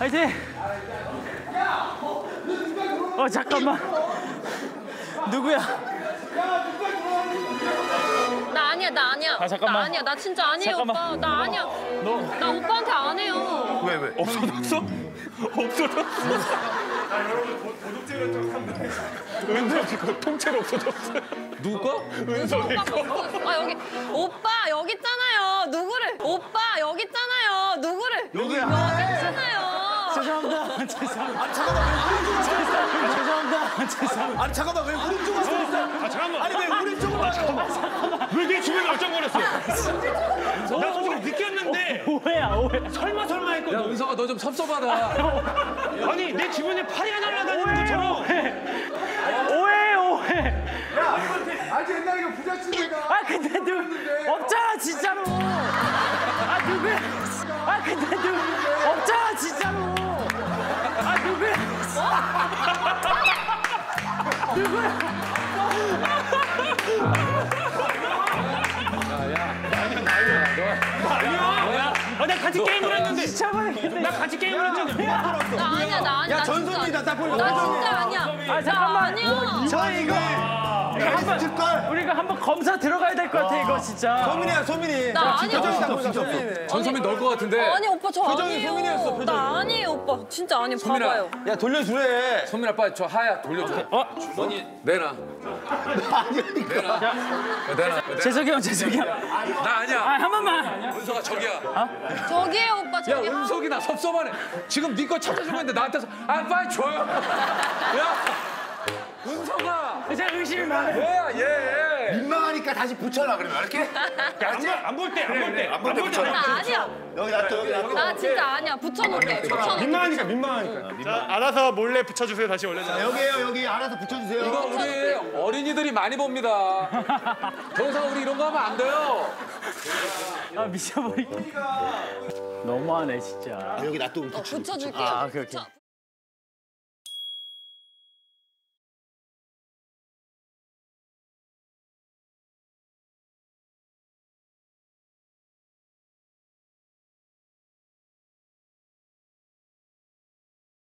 화이팅! 어 잠깐만 누구야? 나 아니야 나 아니야. 아 잠깐만. 나 아니야 나 진짜 아니에요 잠깐만. 오빠. 나 아니야. 너. 나 오빠한테 안 해요. 왜 왜? 없어졌어? 없어졌어? 나 여러분 도둑질을 좀 한다. 은석이 거 통째로 없어졌어. 누가? 은석이 거. 아 여기 오빠 여기 있잖아요. 누구를? 오빠 여기 있잖아요. 누구를? 여기야. 여기 있잖아요. 죄송합니다. 죄송합니다. 아 잠깐만. 죄송합니다. 아니 잠깐만 왜 오른쪽으로 서 있어? 아 잠깐만. 아니 왜 오른쪽으로? 아 잠깐만. 왜 내 주변에 얼쩡거렸어? 나 솔직히 느꼈는데. 오해야 오해. 설마 설마 했거든. 야 은석아 너 좀 섭섭하다. 아니 내 주변에 파리가 날아다니는 것처럼. 오해 오해. 야 아직 옛날에 이거 부잣집이다. 아 근데 누 없잖아 진짜로. 아 누구? 아 근데 누 없잖아 진짜로. 아 누구? 누구야? 아니야. 나 같이 게임을 했는데. 나 같이 게임을 했는데. 나 아니야, 나 아니야. 야, 전소민이다. 딱 보니까. 나 진짜 아니야. 아, 잠깐만. 저희 이거. 우리가 한번 검사 들어가야 될 것 같아, 이거 진짜. 소민이야, 소민이. 나 아니야. 전소민 넣을 것 같은데. 아니, 오빠, 저 아니에요. 표정이 소민이었어, 표정이. 나 아니에요, 오빠. 진짜 아니에요. 봐봐요. 야, 돌려주래. 소민아, 빨리 저 하야 돌려줘. 어? 언니, 내놔. 내놔. 재석이 형, 재석이 형. 나 아니야. 아, 한 번만. 은석아, 저기야. 저기에요, 오빠, 저기. 야, 은석이 나 섭섭하네. 지금 네 거 찾아주고 있는데 나한테서 아, 빨리 줘요. 야. 은석아! 제가 의심이 많아. 예, 예. 민망하니까 다시 붙여라, 그러면 이렇게? 안 볼 때 붙여라. 나 아니야. 여기 놔둬. 나 진짜 아니야. 붙여놓을게. 민망하니까. 자, 알아서 몰래 붙여주세요. 다시 올려주세요. 여기에요, 여기. 알아서 붙여주세요. 이거 우리 어린이들이 많이 봅니다. 더 이상 우리 이런 거 하면 안 돼요. 아, 미쳐버리겠다. 너무하네, 진짜. 여기 놔둬. 붙여줄게요.